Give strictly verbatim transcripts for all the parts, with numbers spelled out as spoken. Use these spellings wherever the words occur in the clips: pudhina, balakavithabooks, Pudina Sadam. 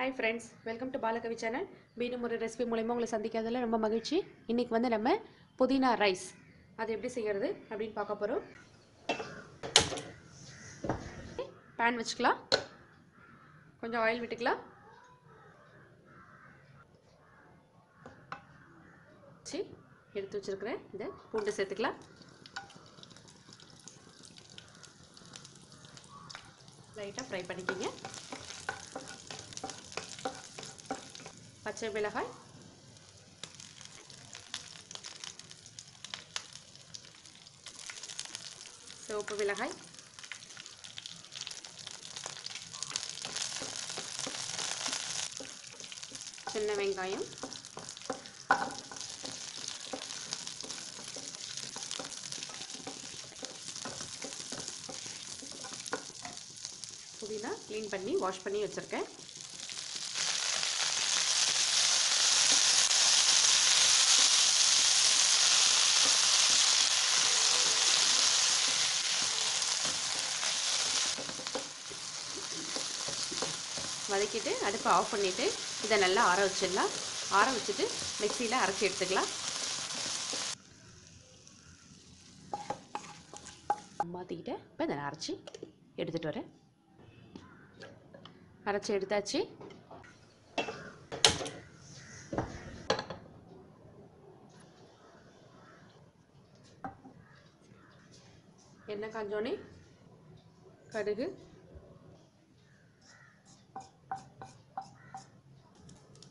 Hi friends, welcome to Balakavi channel. மீண்டும் ஒரு recipe மூலமா உங்களை சந்திக்கிறதுல ரொம்ப மகிழ்ச்சி. இன்னைக்கு வந்து நம்ம புதினா ரைஸ் அது எப்படி செய்யறது அப்படினு பார்க்க போறோம். pan வெச்சுக்கலாம். கொஞ்சம் oil விட்டுக்கலாம். சீ எடுத்து வச்சிருக்கேன். இத பூண்டு சேர்த்துக்கலாம். லைட்டா ஃப்ரை பண்ணிக்கங்க. பச்சை மிளகாய் சிவப்பு மிளகாய் சின்ன வெங்காயம் புதினா க்ளீன் பண்ணி வாஷ் பண்ணி வச்சிருக்கேன். வதக்கிட்டு அடுப்பை ஆஃப் பண்ணிவிட்டு இதை நல்லா ஆற வச்சிடலாம். ஆற வச்சுட்டு மிக்சியில் அரைச்சி எடுத்துக்கலாம். மாற்றிக்கிட்டு இப்போ இதை அரைச்சி எடுத்துகிட்டு வரேன். அரைச்சி எடுத்தாச்சு. எண்ணெய் காஞ்சோனே கடுகு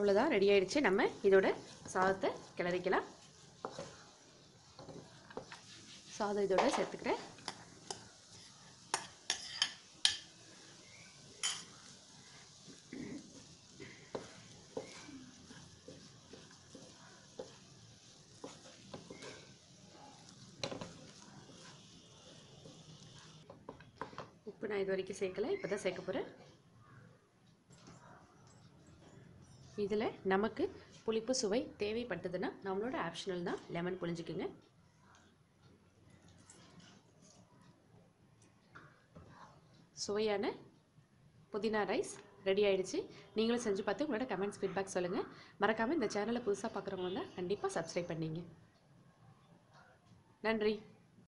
அவ்வளோதான், ரெடி ஆயிடுச்சு. நம்ம இதோட சாதத்தை கிளறிக்கலாம். சாதம் இதோட சேர்த்துக்கிறேன். உப்பு நான் இது வரைக்கும் சேர்க்கல, இப்போ தான் சேர்க்க போகிறேன். இதில் நமக்கு புளிப்பு சுவை தேவைப்பட்டதுன்னா நம்மளோட ஆப்ஷனல் தான் லெமன் புளிஞ்சிக்குங்க. சுவையான புதினா ரைஸ் ரெடி ஆகிடுச்சு. நீங்களும் செஞ்சு பார்த்து உங்களோட கமெண்ட்ஸ் ஃபீட்பேக் சொல்லுங்கள். மறக்காமல் இந்த சேனலை புதுசாக பார்க்குறவங்க தான் கண்டிப்பாக சப்ஸ்கிரைப் பண்ணிங்க. நன்றி.